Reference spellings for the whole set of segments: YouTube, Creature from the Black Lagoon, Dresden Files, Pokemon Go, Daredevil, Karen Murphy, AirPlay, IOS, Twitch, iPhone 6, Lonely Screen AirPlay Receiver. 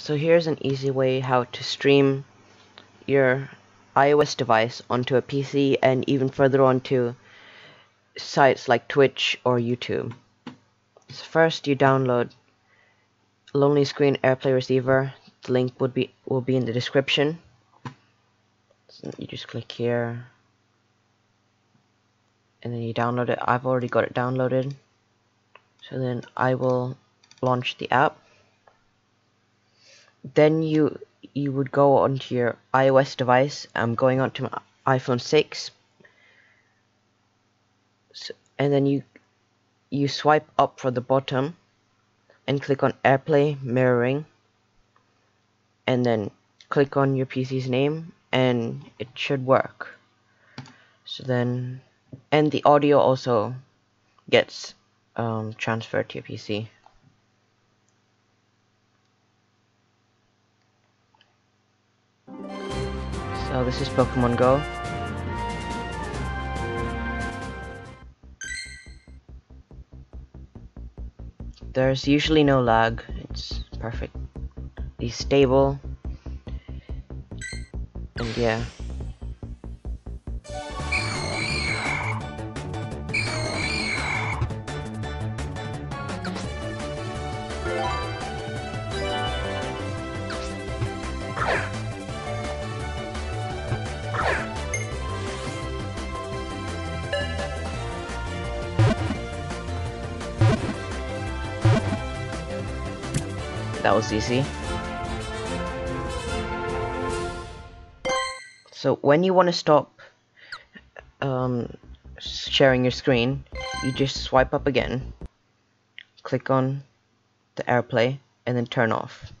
So here's an easy way how to stream your iOS device onto a PC and even further onto sites like Twitch or YouTube. So first you download Lonely Screen AirPlay Receiver. The link will be in the description. So you just click here and then you download it. I've already got it downloaded. So then I will launch the app. Then you would go onto your iOS device. I'm going onto my iPhone 6, so, and then you swipe up from the bottom and click on AirPlay mirroring, and then click on your PC's name and it should work. So then, and the audio also gets transferred to your PC. So this is Pokemon Go. There's usually no lag, it's perfect. It's stable. And yeah. That was easy. So when you want to stop sharing your screen, you just swipe up again, click on the AirPlay, and then turn off.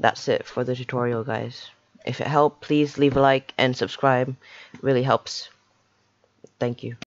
That's it for the tutorial, guys. If it helped, please leave a like and subscribe. It really helps. Thank you.